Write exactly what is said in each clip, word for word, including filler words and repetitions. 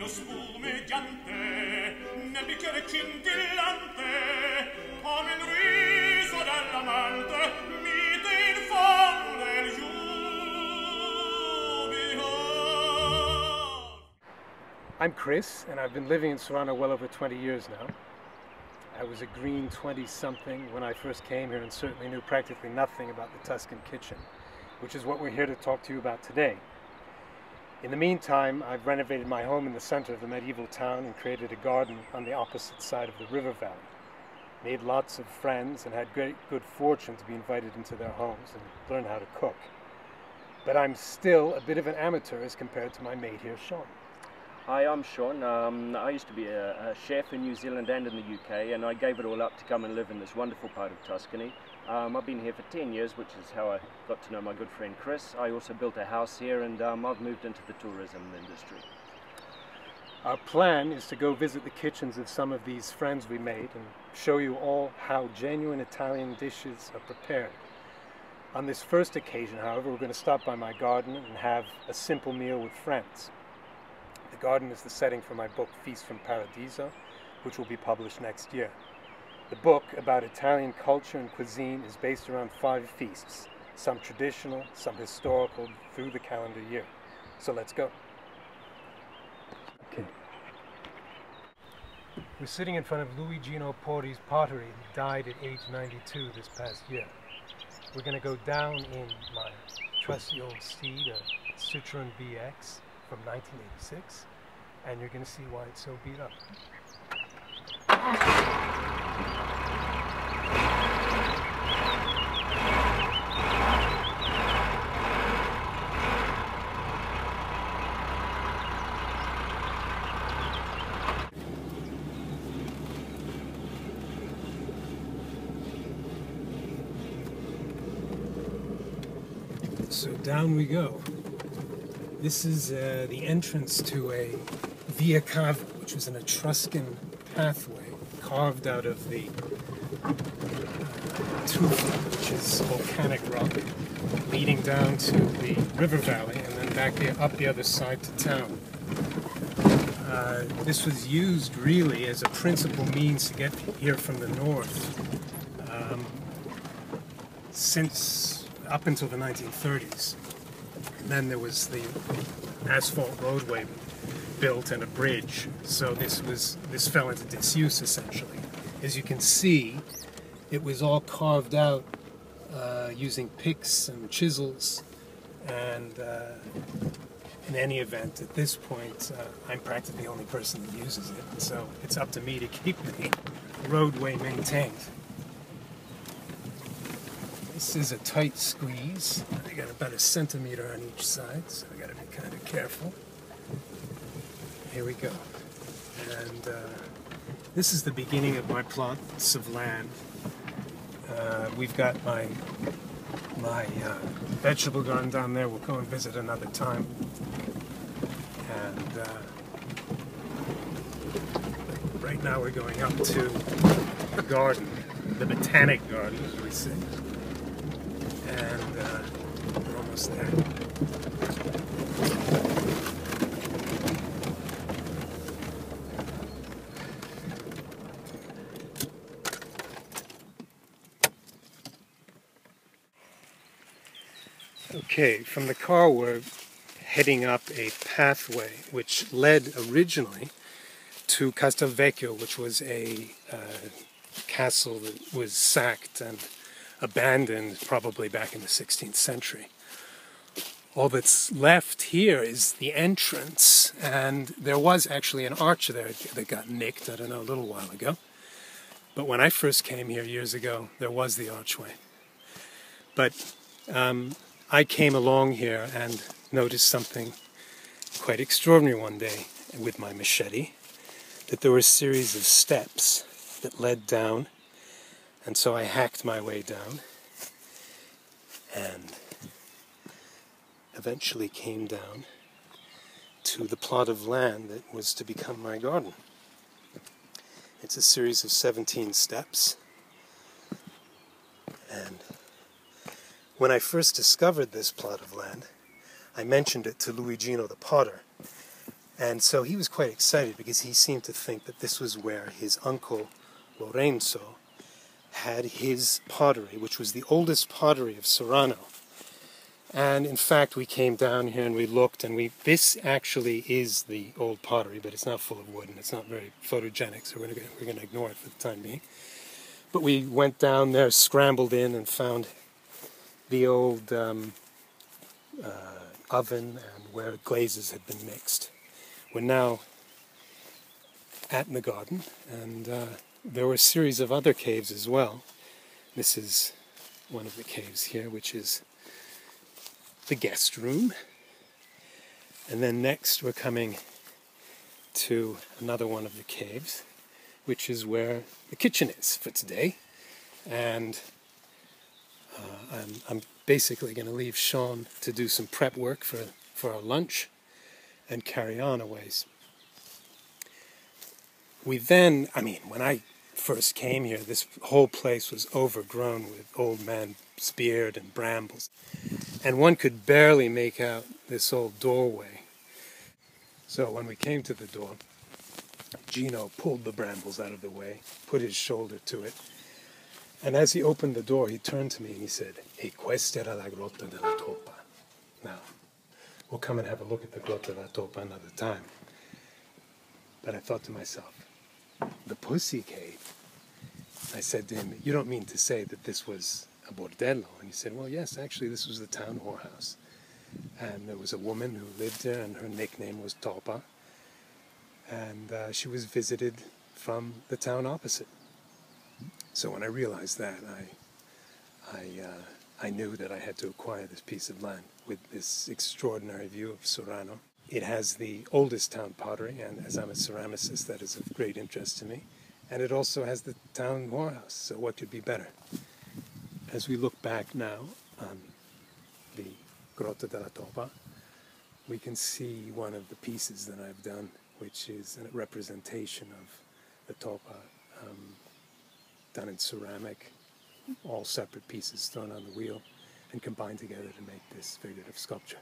vino spumeggiante, nel bicchiere scintillante, con il riso dell'amante, mite il fondo del giubilo. I'm Chris, and I've been living in Sorano well over twenty years now. I was a green twenty-something when I first came here and certainly knew practically nothing about the Tuscan kitchen, which is what we're here to talk to you about today. In the meantime, I've renovated my home in the center of the medieval town and created a garden on the opposite side of the river valley. Made lots of friends and had great good fortune to be invited into their homes and learn how to cook. But I'm still a bit of an amateur as compared to my mate here, Sean. Hi, I'm Sean. Um, I used to be a, a chef in New Zealand and in the U K, and I gave it all up to come and live in this wonderful part of Tuscany. Um, I've been here for ten years, which is how I got to know my good friend Chris. I also built a house here, and um, I've moved into the tourism industry. Our plan is to go visit the kitchens of some of these friends we made and show you all how genuine Italian dishes are prepared. On this first occasion, however, we're going to stop by my garden and have a simple meal with friends. The garden is the setting for my book, Feast from Paradiso, which will be published next year. The book, about Italian culture and cuisine, is based around five feasts, some traditional, some historical, through the calendar year. So let's go. Okay. We're sitting in front of Luigino Porri's pottery, who died at age ninety-two this past year. We're going to go down in my trusty old steed, a Citroen B X from nineteen eighty-six, and you're going to see why it's so beat up. So down we go. This is uh, the entrance to a Via Cava, which was an Etruscan pathway carved out of the tufa, which is volcanic rock, leading down to the river valley and then back here up the other side to town. Uh, this was used really as a principal means to get here from the north um, since up until the nineteen thirties. And then there was the asphalt roadway built and a bridge, so this was this fell into disuse essentially. As you can see, it was all carved out uh, using picks and chisels, and uh, in any event, at this point, uh, I'm practically the only person that uses it, so it's up to me to keep the roadway maintained. This is a tight squeeze. I got about a centimeter on each side, so I got to be kind of careful. Here we go. And uh, this is the beginning of my plots of land. Uh, we've got my my uh, vegetable garden down there. We'll go and visit another time. And uh, right now we're going up to the garden, the botanic garden, as we say. And uh, we're almost there. Okay, from the car we're heading up a pathway which led originally to Castelvecchio, which was a uh, castle that was sacked and abandoned probably back in the sixteenth century. All that's left here is the entrance, and there was actually an arch there that got nicked, I don't know, a little while ago. But when I first came here years ago, there was the archway. But um, I came along here and noticed something quite extraordinary one day with my machete, that there were a series of steps that led down. And so I hacked my way down and eventually came down to the plot of land that was to become my garden. It's a series of seventeen steps. And when I first discovered this plot of land, I mentioned it to Luigino the potter. And so he was quite excited because he seemed to think that this was where his uncle Lorenzo had his pottery, which was the oldest pottery of Sorano. And in fact, we came down here and we looked, and we this actually is the old pottery, but it's not full of wood and it's not very photogenic, so we're going we're going to ignore it for the time being. But we went down there, scrambled in, and found the old um, uh, oven and where glazes had been mixed. We're now at the garden, and uh, there were a series of other caves as well. This is one of the caves here, which is the guest room, and then next we're coming to another one of the caves, which is where the kitchen is for today. And uh, I'm, I'm basically going to leave Sean to do some prep work for for our lunch and carry on a ways. We then, I mean, when I first came here, this whole place was overgrown with old man's beard and brambles, and one could barely make out this old doorway. So when we came to the door, Gino pulled the brambles out of the way, put his shoulder to it, and as he opened the door, he turned to me and he said, "E questa era la Grotta della Topa." Now, we'll come and have a look at the Grotta della Topa another time. But I thought to myself, the pussy cave? I said to him, "You don't mean to say that this was a bordello?" And he said, "Well, yes, actually, this was the town whorehouse. And there was a woman who lived there, and her nickname was Topa. And uh, she was visited from the town opposite." So when I realized that, I, I, uh, I knew that I had to acquire this piece of land with this extraordinary view of Sorano. It has the oldest town pottery, and as I'm a ceramicist, that is of great interest to me. And it also has the town whorehouse, so what could be better? As we look back now on the Grotta della Topa, we can see one of the pieces that I've done, which is a representation of the Topa, um, done in ceramic, all separate pieces thrown on the wheel and combined together to make this figurative sculpture.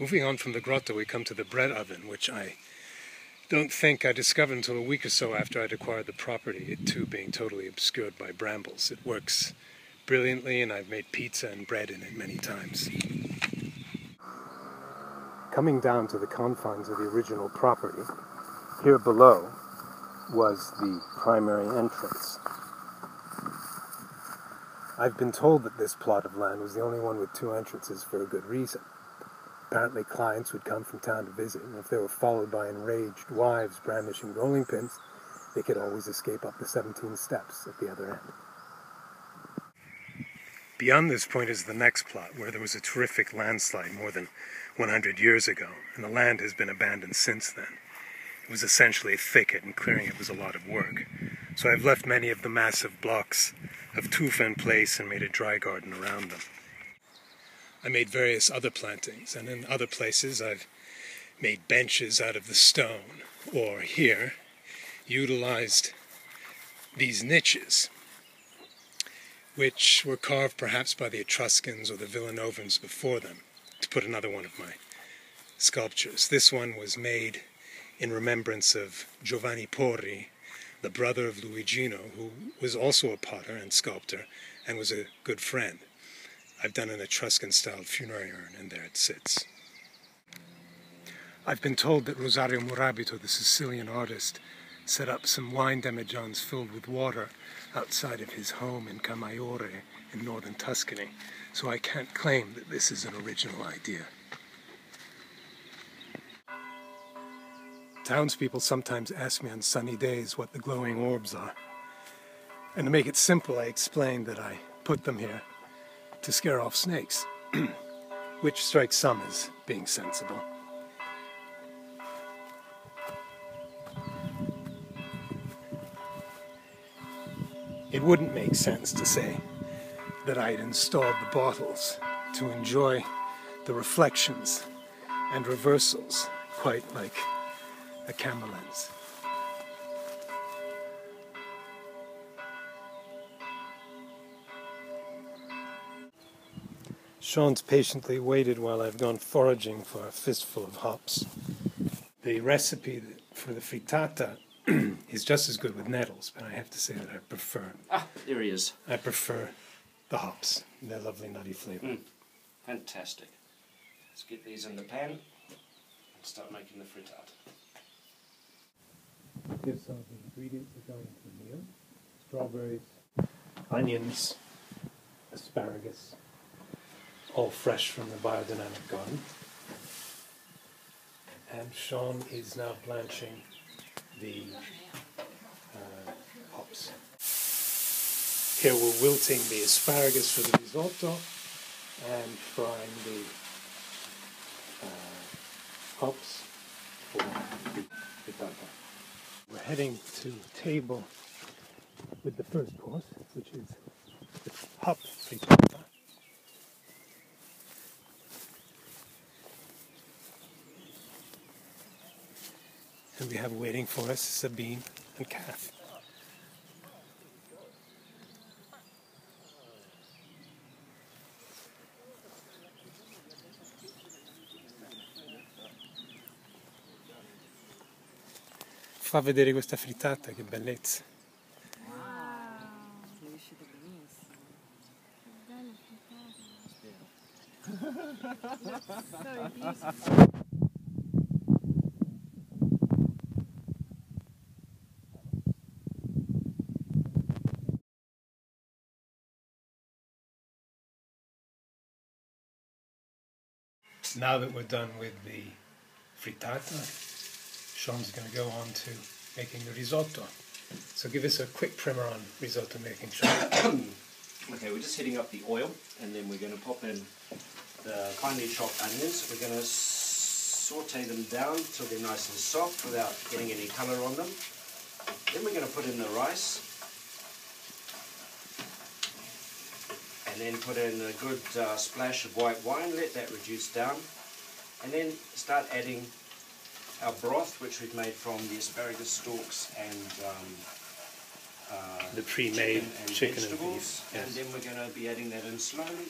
Moving on from the grotto, we come to the bread oven, which I don't think I discovered until a week or so after I'd acquired the property, it too being totally obscured by brambles. It works brilliantly, and I've made pizza and bread in it many times. Coming down to the confines of the original property, here below was the primary entrance. I've been told that this plot of land was the only one with two entrances for a good reason. Apparently clients would come from town to visit, and if they were followed by enraged wives brandishing rolling pins, they could always escape up the seventeen steps at the other end. Beyond this point is the next plot, where there was a terrific landslide more than one hundred years ago, and the land has been abandoned since then. It was essentially a thicket, and clearing it was a lot of work. So I've left many of the massive blocks of tufa in place and made a dry garden around them. I made various other plantings, and in other places I've made benches out of the stone, or here, utilized these niches, which were carved perhaps by the Etruscans or the Villanovans before them, to put another one of my sculptures. This one was made in remembrance of Giovanni Porri, the brother of Luigino, who was also a potter and sculptor, and was a good friend. I've done an Etruscan-style funerary urn, and there it sits. I've been told that Rosario Murabito, the Sicilian artist, set up some wine demijohns filled with water outside of his home in Camaiore in northern Tuscany, so I can't claim that this is an original idea. Townspeople sometimes ask me on sunny days what the glowing orbs are, and to make it simple, I explained that I put them here to scare off snakes, which strikes some as being sensible. It wouldn't make sense to say that I had installed the bottles to enjoy the reflections and reversals, quite like a camera lens. Sean's patiently waited while I've gone foraging for a fistful of hops. The recipe for the frittata is just as good with nettles, but I have to say that I prefer... Ah, here he is. I prefer the hops, their lovely nutty flavor. Mm, fantastic. Let's get these in the pan and start making the frittata. Here's some of the ingredients that go into the meal. Strawberries, onions, asparagus, all fresh from the biodynamic garden. And Sean is now blanching the uh, hops. Here we're wilting the asparagus for the risotto and frying the uh, hops for the frittata. We're heading to the table with the first course, which is the hop frittata. And we have waiting for us Sabine and Kath. Fa vedere questa frittata, che bellezza. Wow! Sei riuscita benissimo. Bella frittata. Now that we're done with the frittata, Sean's going to go on to making the risotto. So give us a quick primer on risotto making, Sean. Okay, we're just heating up the oil, and then we're going to pop in the finely chopped onions. We're going to saute them down till they're nice and soft without getting any colour on them. Then we're going to put in the rice, and then put in a good uh, splash of white wine, let that reduce down, and then start adding our broth, which we've made from the asparagus stalks and um, uh, the pre-made chicken and, chicken vegetables. And, yes. And then we're going to be adding that in slowly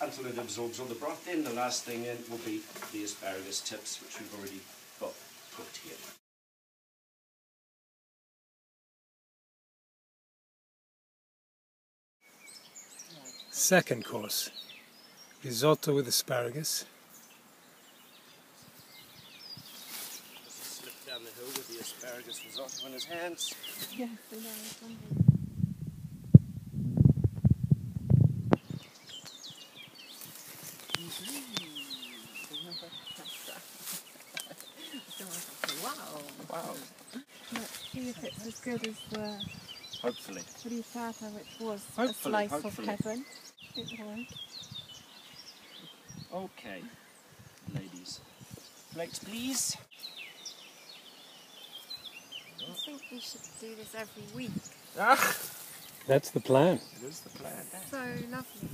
until it absorbs all the broth. Then the last thing in will be the asparagus tips, which we've already got cooked here. Second course, risotto with asparagus. Slip down the hill with the asparagus risotto in his hands. Yes, I know, it's wonderful. Wow! Wow! Let's see if it's as good as the... Hopefully. Frittata, which was hopefully, a slice hopefully. of heaven. Okay, ladies. Plates, please. I think we should do this every week. Ah, that's the plan. It is the plan. So lovely.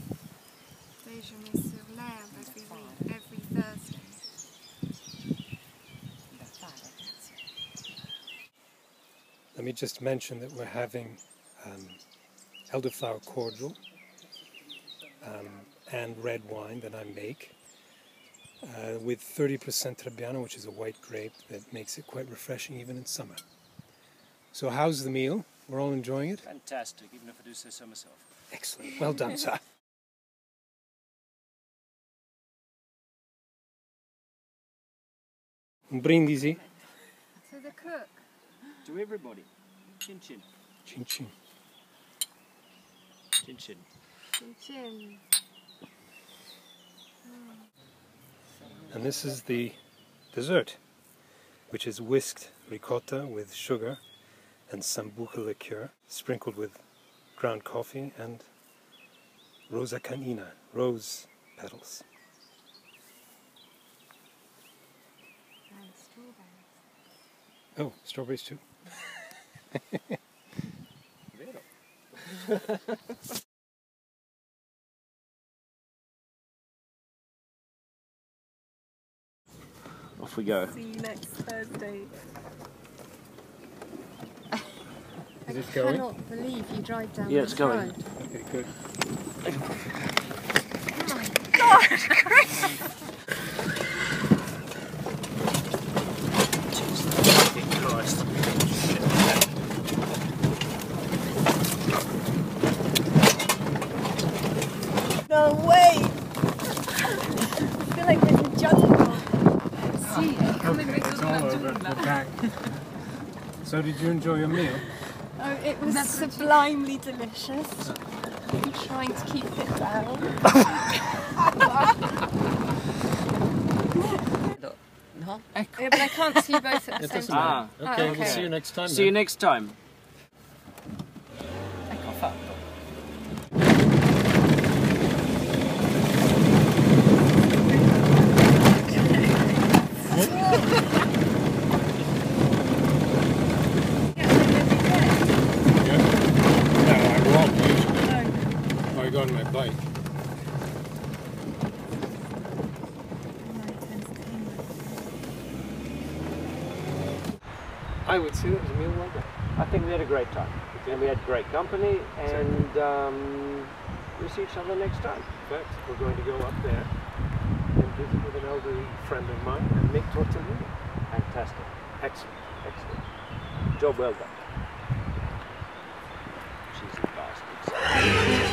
Déjeuner sur l'herbe every week, every Thursday. Let me just mention that we're having um, elderflower cordial um, and red wine that I make uh, with thirty percent Trebbiano, which is a white grape that makes it quite refreshing even in summer. So how's the meal? We're all enjoying it? Fantastic, even if I do say so myself. Excellent. Well done, sir. Un brindisi. To the cook. To everybody. Chin chin. Chin chin. Chin chin. Chin chin. And this is the dessert, which is whisked ricotta with sugar and sambuca liqueur, sprinkled with ground coffee and rosa canina, rose petals. And strawberries. Oh, strawberries too. Off we go. See you next Thursday. Is it going? I cannot believe you drive down. Yeah, it's going. Road. Okay, good. Lord! Christ! No way! I feel like there's a jungle. See, oh, coming okay, it's all over. We're back. So, did you enjoy your meal? Oh, it was That's sublimely delicious. I'm trying to keep it down. No. Yeah, but I can't see both at the it same time. Ah, okay, oh, okay. We'll see you next time. See then. you next time. I would say it was a meal well done. I think we had a great time. Okay. And we had great company, and um, we'll see each other next time. In fact, we're going to go up there and visit with an elderly friend of mine and make tortellini. Fantastic. Excellent. Excellent. Job well done. Cheesy bastards.